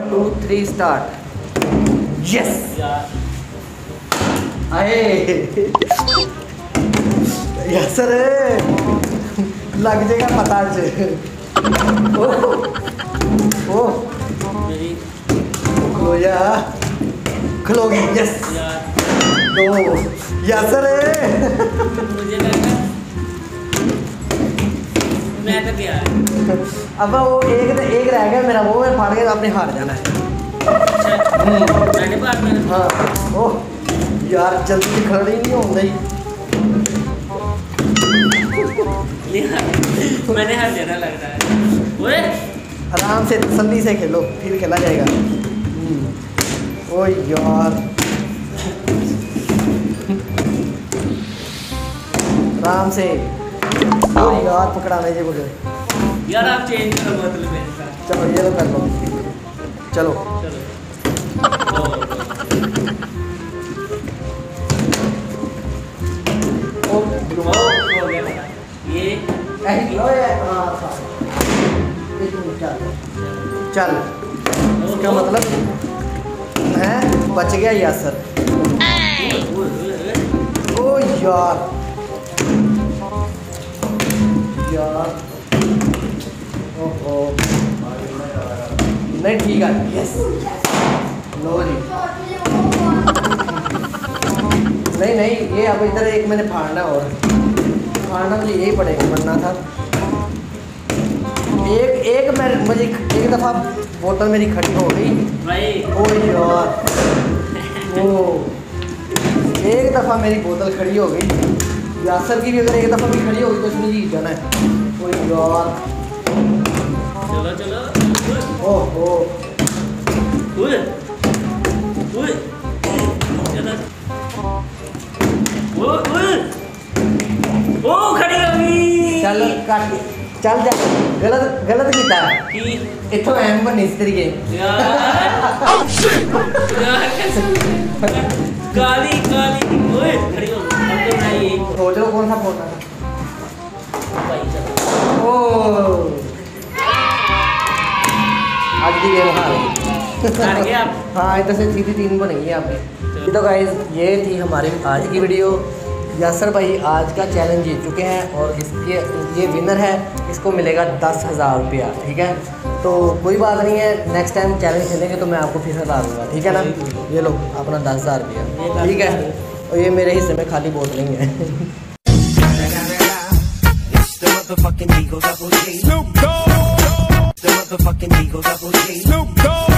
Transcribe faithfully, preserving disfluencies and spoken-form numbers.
To three start. Yes यासर लग जाएगा पता चे। ओ ओ खलो या खलोगी। यस दो यासर मैं तो क्या अब वो एक एक रह गया मेरा, वो मैं फाड़ के आपने हार जाना है। हाँ ओह यार जल्दी खड़े नहीं होता ही मैंने हार जाना लग रहा है। ओए आराम से तसल्ली से खेलो फिर खेला जाएगा। ओह यार आराम से यार पकड़ाने जी मुझे यार आप चेंज करो मतलब मेरे साथ। चलो ये कर लो। चलो ओ घुमाओ ये ऐसे लो ये। हां चल इसका मतलब है बच गया यासर। ओ यार ओहो नहीं ठीक है। यस लो जी नहीं नहीं ये अब इधर एक मैंने फाड़ना और फाड़ना मुझे यही पड़ेगा बनना था। एक एक मैं मुझे एक दफ़ा बोतल मेरी खड़ी हो गई भाई। ओ यार ओ एक दफ़ा मेरी बोतल खड़ी हो गई। यासर की भी अगर एक दफ़ा भी खड़ी होगी तो उसमें जीत जाना है। कोई यार चलो चलो। ओहो ओए ओए ओ ओए ओ खड़ी हो गई। चल काट चल जा गलत गलत किया कि इथों एम बन इस तरीके काली काली। ओए खड़ी हो सोच लो कौन सा फोन था। ओ आज की गेम हार गए आप। हाँ इधर से सीधी तीन बनेगी आपकी। तो गाइज ये थी हमारी आज की वीडियो। यासर भाई आज का चैलेंज जीत चुके हैं और इसके ये विनर है, इसको मिलेगा दस हज़ार रुपया। ठीक है तो कोई बात नहीं है, नेक्स्ट टाइम चैलेंज खेलेंगे तो मैं आपको फिर हटा दूँगा। ठीक है ना। ये लो अपना दस हज़ार रुपया। ठीक है और ये मेरे हिस्से में खाली बोतलें हैं। Snoop Dogg, the motherfucking eagles, I believe Snoop Dogg।